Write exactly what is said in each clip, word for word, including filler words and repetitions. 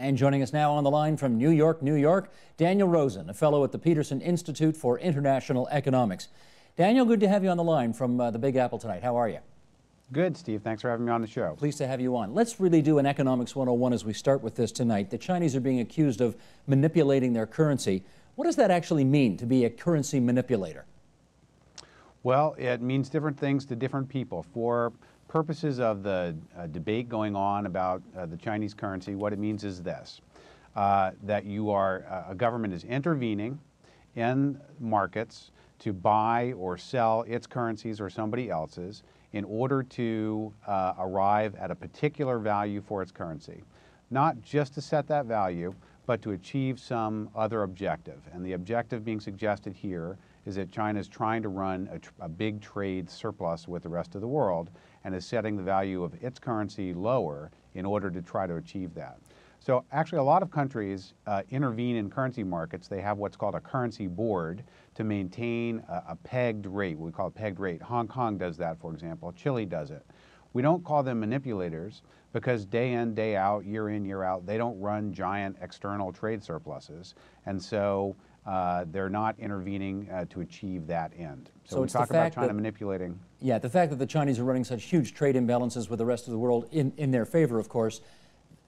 And joining us now on the line from New York, New York, Daniel Rosen, a fellow at the Peterson Institute for International Economics. Daniel, good to have you on the line from uh, the Big Apple tonight. How are you? Good, Steve. Thanks for having me on the show. Pleased to have you on. Let's really do an economics one oh one as we start with this tonight. The Chinese are being accused of manipulating their currency. What does that actually mean, to be a currency manipulator? Well, it means different things to different people. For purposes of the uh, debate going on about uh, the Chinese currency, what it means is this, uh, that you are, uh, a government is intervening in markets to buy or sell its currencies or somebody else's in order to uh, arrive at a particular value for its currency. Not just to set that value, but to achieve some other objective. And the objective being suggested here is that China is trying to run a, tr a big trade surplus with the rest of the world and is setting the value of its currency lower in order to try to achieve that. So actually a lot of countries uh, intervene in currency markets. They have what's called a currency board to maintain a, a pegged rate, what we call a pegged rate. Hong Kong does that, for example. Chile does it. We don't call them manipulators because day in, day out, year in, year out, they don't run giant external trade surpluses. And so Uh, they're not intervening uh, to achieve that end. So, so we talk about China that, manipulating. Yeah, the fact that the Chinese are running such huge trade imbalances with the rest of the world in, in their favor, of course,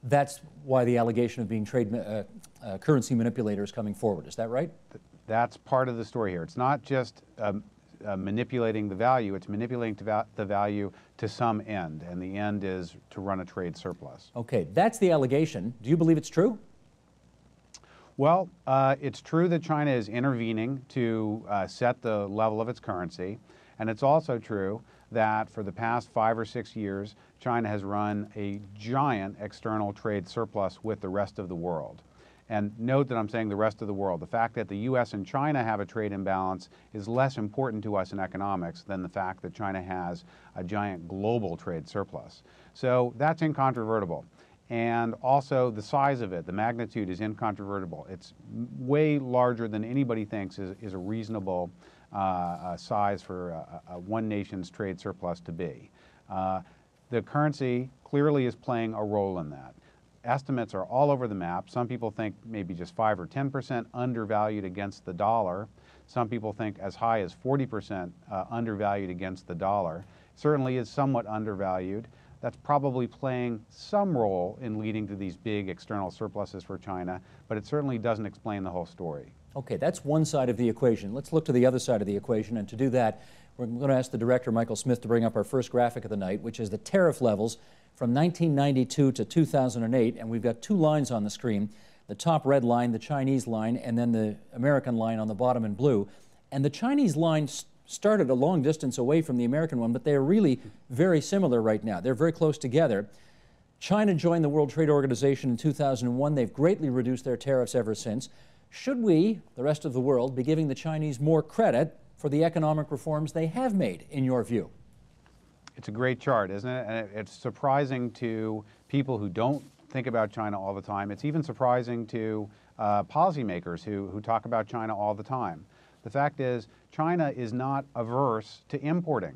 that's why the allegation of being trade uh, uh, currency manipulators coming forward. Is that right? Th that's part of the story here. It's not just um, uh, manipulating the value, it's manipulating va the value to some end, and the end is to run a trade surplus. Okay, that's the allegation. Do you believe it's true? Well, uh, it's true that China is intervening to uh, set the level of its currency, and it's also true that for the past five or six years, China has run a giant external trade surplus with the rest of the world. And note that I'm saying the rest of the world. The fact that the U S and China have a trade imbalance is less important to us in economics than the fact that China has a giant global trade surplus. So that's incontrovertible. And also the size of it, the magnitude, is incontrovertible. It's way larger than anybody thinks is, is a reasonable uh, uh, size for uh, uh, one nation's trade surplus to be. Uh, the currency clearly is playing a role in that. Estimates are all over the map. Some people think maybe just five or ten percent undervalued against the dollar. Some people think as high as forty percent uh, undervalued against the dollar. Certainly is somewhat undervalued. That's probably playing some role in leading to these big external surpluses for China, but it certainly doesn't explain the whole story. Okay, that's one side of the equation. Let's look to the other side of the equation, and to do that, we're going to ask the director, Michael Smith, to bring up our first graphic of the night, which is the tariff levels from nineteen ninety-two to two thousand eight, and we've got two lines on the screen, the top red line, the Chinese line, and then the American line on the bottom in blue. And the Chinese line started a long distance away from the American one, but they're really very similar right now. They're very close together. China joined the World Trade Organization in two thousand one. They've greatly reduced their tariffs ever since. Should we, the rest of the world, be giving the Chinese more credit for the economic reforms they have made, in your view? It's a great chart, isn't it? And it's surprising to people who don't think about China all the time. It's even surprising to uh, policymakers who, who talk about China all the time. The fact is, China is not averse to importing.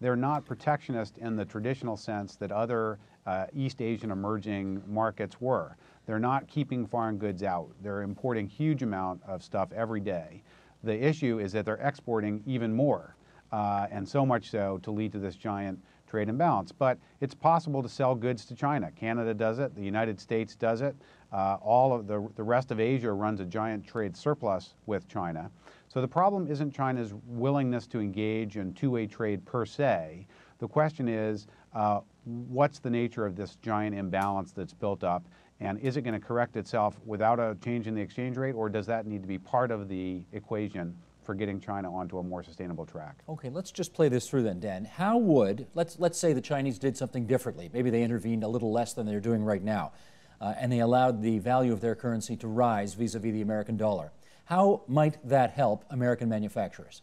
They're not protectionist in the traditional sense that other uh, East Asian emerging markets were. They're not keeping foreign goods out. They're importing huge amount of stuff every day. The issue is that they're exporting even more, uh, and so much so to lead to this giant trade imbalance. But it's possible to sell goods to China. Canada does it. The United States does it. Uh, all of the, the rest of Asia runs a giant trade surplus with China. So the problem isn't China's willingness to engage in two-way trade per se. The question is, uh, what's the nature of this giant imbalance that's built up, and is it going to correct itself without a change in the exchange rate, or does that need to be part of the equation for getting China onto a more sustainable track? Okay, let's just play this through then, Dan. How would, let's, let's say the Chinese did something differently. Maybe they intervened a little less than they're doing right now, uh, and they allowed the value of their currency to rise vis-a-vis the American dollar. How might that help American manufacturers?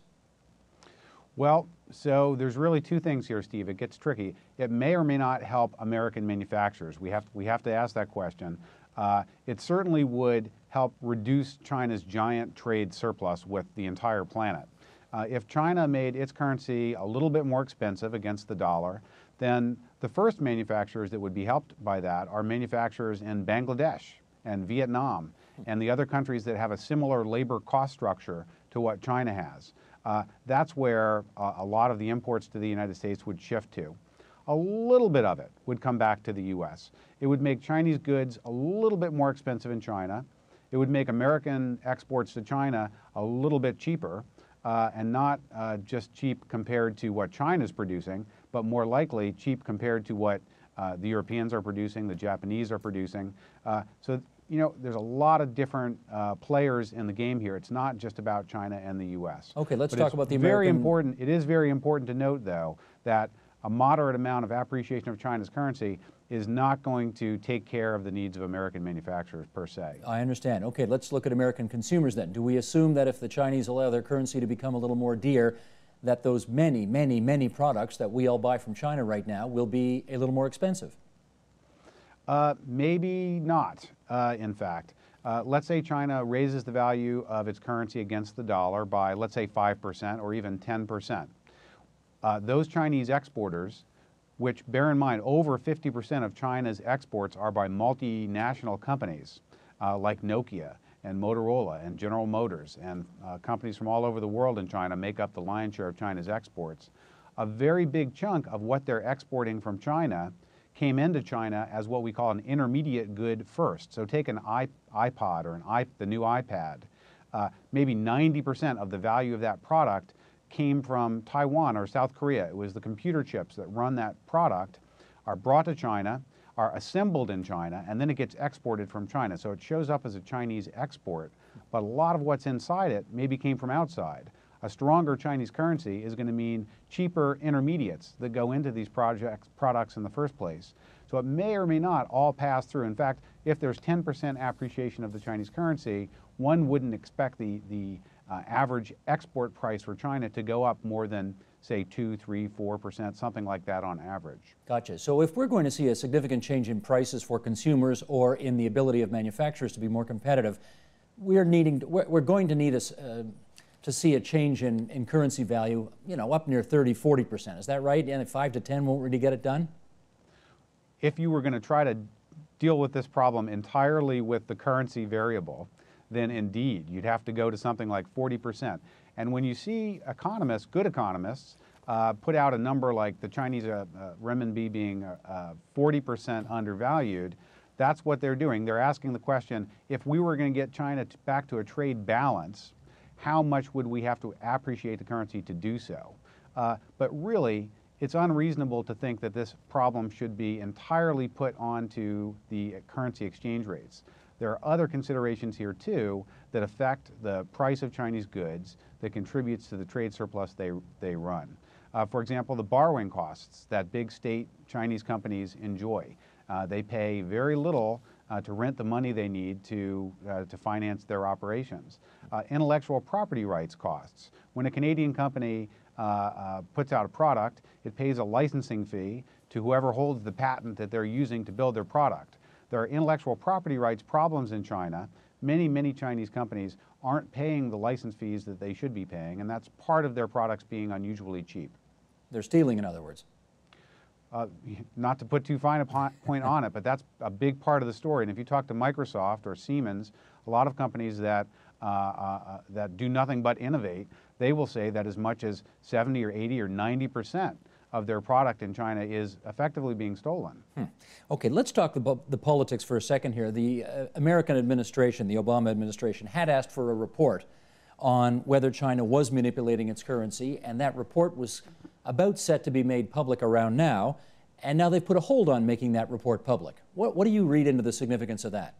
Well, so there's really two things here, Steve. It gets tricky. It may or may not help American manufacturers. We have, we have to ask that question. Uh, it certainly would help reduce China's giant trade surplus with the entire planet. Uh, if China made its currency a little bit more expensive against the dollar, then the first manufacturers that would be helped by that are manufacturers in Bangladesh and Vietnam and the other countries that have a similar labor cost structure to what China has. Uh, that's where uh, a lot of the imports to the United States would shift to. A little bit of it would come back to the U S. It would make Chinese goods a little bit more expensive in China. It would make American exports to China a little bit cheaper, uh, and not uh, just cheap compared to what China's producing, but more likely cheap compared to what uh, the Europeans are producing, the Japanese are producing. Uh, so, you know, there's a lot of different uh, players in the game here. It's not just about China and the U S. Okay, let's but talk about the American... Very important, it is very important to note, though, that a moderate amount of appreciation of China's currency is not going to take care of the needs of American manufacturers per se. I understand. Okay, let's look at American consumers then. Do we assume that if the Chinese allow their currency to become a little more dear, that those many, many, many products that we all buy from China right now will be a little more expensive? Uh, maybe not, uh, in fact. Uh, let's say China raises the value of its currency against the dollar by, let's say, five percent or even ten percent. Uh, those Chinese exporters, which, bear in mind, over fifty percent of China's exports are by multinational companies uh, like Nokia and Motorola and General Motors, and uh, companies from all over the world in China make up the lion's share of China's exports. A very big chunk of what they're exporting from China came into China as what we call an intermediate good first. So take an iPod or an iP the new iPad. Uh, maybe ninety percent of the value of that product came from Taiwan or South Korea. It was the computer chips that run that product, are brought to China, are assembled in China, and then it gets exported from China. So it shows up as a Chinese export, but a lot of what's inside it maybe came from outside. A stronger Chinese currency is going to mean cheaper intermediates that go into these projects, products in the first place. So it may or may not all pass through. In fact, if there's ten percent appreciation of the Chinese currency, one wouldn't expect the, the Uh, average export price for China to go up more than, say, two, three, four percent, something like that on average. Gotcha. So if we're going to see a significant change in prices for consumers or in the ability of manufacturers to be more competitive, we're needing, we're going to need a, uh, to see a change in, in currency value, you know, up near thirty, forty percent. Is that right? And at five to ten won't really get it done? If you were going to try to deal with this problem entirely with the currency variable, then indeed, you'd have to go to something like forty percent. And when you see economists, good economists, uh, put out a number like the Chinese uh, uh, Renminbi being forty percent uh, undervalued, that's what they're doing. They're asking the question, if we were going to get China t back to a trade balance, how much would we have to appreciate the currency to do so? Uh, but really, it's unreasonable to think that this problem should be entirely put onto the currency exchange rates. There are other considerations here, too, that affect the price of Chinese goods that contributes to the trade surplus they, they run. Uh, for example, the borrowing costs that big state Chinese companies enjoy. Uh, they pay very little uh, to rent the money they need to, uh, to finance their operations. Uh, intellectual property rights costs. When a Canadian company uh, uh, puts out a product, it pays a licensing fee to whoever holds the patent that they're using to build their product. There are intellectual property rights problems in China. Many, many Chinese companies aren't paying the license fees that they should be paying, and that's part of their products being unusually cheap. They're stealing, in other words. Uh, not to put too fine a point on it, but that's a big part of the story. And if you talk to Microsoft or Siemens, a lot of companies that, uh, uh, that do nothing but innovate, they will say that as much as seventy or eighty or ninety percent of their product in China is effectively being stolen. Hmm. Okay, let's talk about the politics for a second here. The uh, American administration, the Obama administration, had asked for a report on whether China was manipulating its currency, and that report was about set to be made public around now, and now they've put a hold on making that report public. What, what do you read into the significance of that?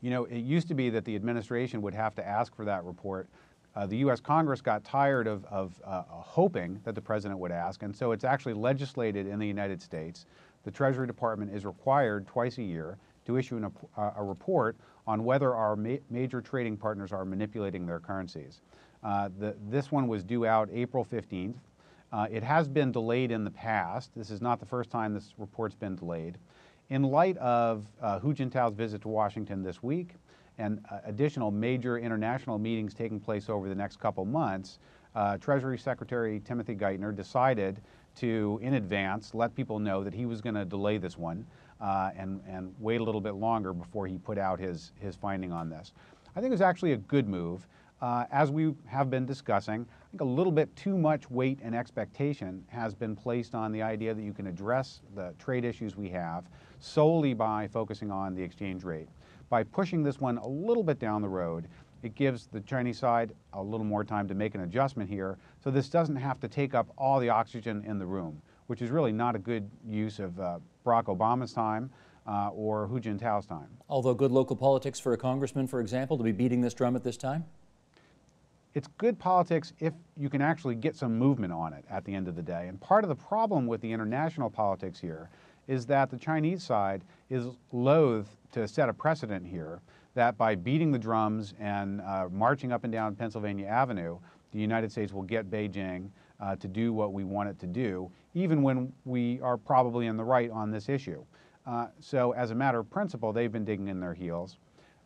You know, it used to be that the administration would have to ask for that report. Uh, the U S Congress got tired of, of uh, hoping that the president would ask, and so it's actually legislated in the United States. The Treasury Department is required twice a year to issue an, uh, a report on whether our ma major trading partners are manipulating their currencies. Uh, the, this one was due out April fifteenth. Uh, it has been delayed in the past. This is not the first time this report's been delayed. In light of uh, Hu Jintao's visit to Washington this week, and uh, additional major international meetings taking place over the next couple months, uh, Treasury Secretary Timothy Geithner decided to, in advance, let people know that he was going to delay this one. uh, and, and wait a little bit longer before he put out his, his finding on this. I think it was actually a good move. Uh, as we have been discussing, I think a little bit too much weight and expectation has been placed on the idea that you can address the trade issues we have solely by focusing on the exchange rate. By pushing this one a little bit down the road, it gives the Chinese side a little more time to make an adjustment here, so this doesn't have to take up all the oxygen in the room, which is really not a good use of uh, Barack Obama's time. Uh, or Hu Jintao's time. Although good local politics for a congressman, for example, to be beating this drum at this time? It's good politics if you can actually get some movement on it at the end of the day. And part of the problem with the international politics here is that the Chinese side is loath to set a precedent here that by beating the drums and uh, marching up and down Pennsylvania Avenue, the United States will get Beijing uh, to do what we want it to do, even when we are probably in the right on this issue. Uh, so as a matter of principle, they've been digging in their heels.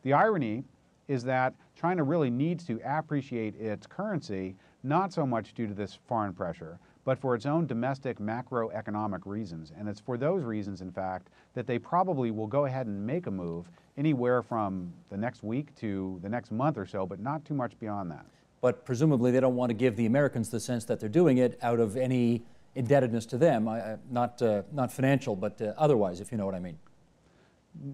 The irony is that China really needs to appreciate its currency, not so much due to this foreign pressure, but for its own domestic macroeconomic reasons. And it's for those reasons, in fact, that they probably will go ahead and make a move anywhere from the next week to the next month or so, but not too much beyond that. But presumably they don't want to give the Americans the sense that they're doing it out of any indebtedness to them, uh, not, uh, not financial, but uh, otherwise, if you know what I mean.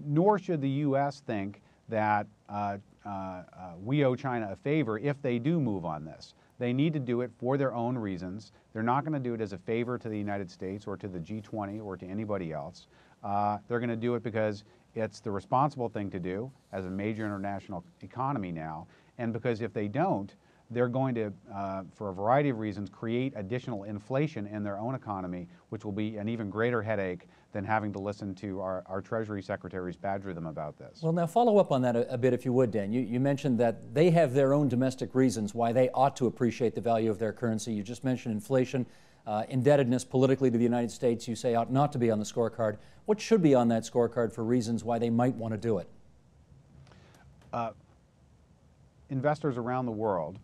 Nor should the U S think that uh, uh, uh, we owe China a favor if they do move on this. They need to do it for their own reasons. They're not going to do it as a favor to the United States or to the G twenty or to anybody else. Uh, they're going to do it because it's the responsible thing to do as a major international economy now, and because if they don't, they're going to, uh, for a variety of reasons, create additional inflation in their own economy, which will be an even greater headache than having to listen to our, our Treasury secretaries badger them about this. Well, now follow up on that a, a bit, if you would, Dan. You, you mentioned that they have their own domestic reasons why they ought to appreciate the value of their currency. You just mentioned inflation, uh, indebtedness politically to the United States, you say ought not to be on the scorecard. What should be on that scorecard for reasons why they might want to do it? Uh, investors around the world,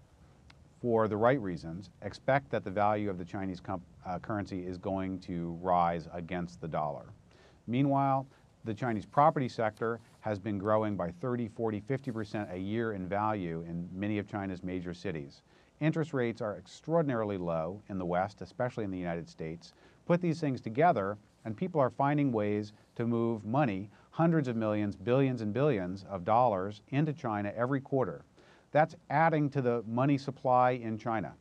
for the right reasons, expect that the value of the Chinese uh, currency is going to rise against the dollar. Meanwhile, the Chinese property sector has been growing by thirty, forty, fifty percent a year in value in many of China's major cities. Interest rates are extraordinarily low in the West, especially in the United States. Put these things together, and people are finding ways to move money, hundreds of millions, billions and billions of dollars into China every quarter. That's adding to the money supply in China.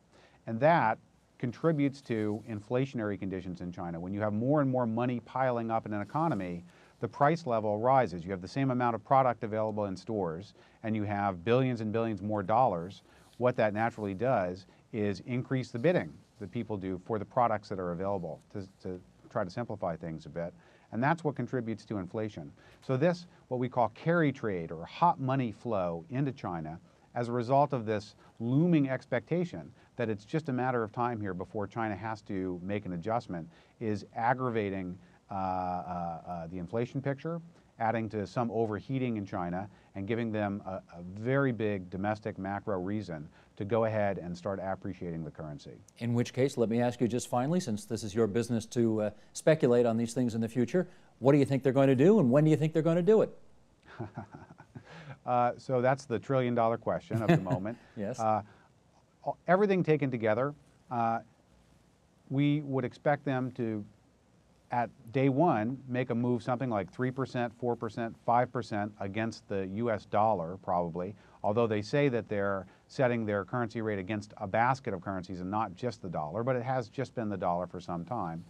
And that contributes to inflationary conditions in China. When you have more and more money piling up in an economy, the price level rises. You have the same amount of product available in stores, and you have billions and billions more dollars. What that naturally does is increase the bidding that people do for the products that are available, to, to try to simplify things a bit. And that's what contributes to inflation. So this, what we call carry trade or hot money flow into China, as a result of this looming expectation that it's just a matter of time here before China has to make an adjustment, is aggravating uh, uh, uh, the inflation picture, adding to some overheating in China, and giving them a, a very big domestic macro reason to go ahead and start appreciating the currency. In which case, let me ask you just finally, since this is your business to uh, speculate on these things in the future, what do you think they're going to do, and when do you think they're going to do it? Uh, so that's the trillion-dollar question of the moment. Yes. Uh, everything taken together, uh, we would expect them to, at day one, make a move something like three percent, four percent, five percent against the U S dollar, probably, although they say that they're setting their currency rate against a basket of currencies and not just the dollar, but it has just been the dollar for some time.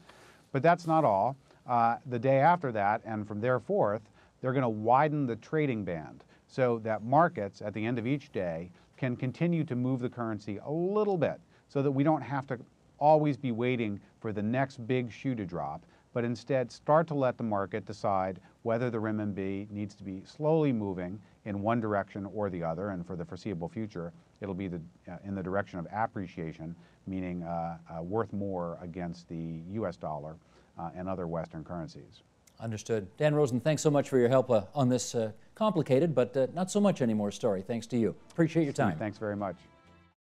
But that's not all. Uh, the day after that, and from there forth, they're going to widen the trading band, so that markets at the end of each day can continue to move the currency a little bit, so that we don't have to always be waiting for the next big shoe to drop, but instead start to let the market decide whether the renminbi needs to be slowly moving in one direction or the other, and for the foreseeable future, it'll be the, uh, in the direction of appreciation, meaning uh, uh, worth more against the U S dollar uh, and other Western currencies. Understood. Dan Rosen, thanks so much for your help uh, on this uh, complicated, but uh, not so much anymore story. Thanks to you. Appreciate your time. Thanks very much.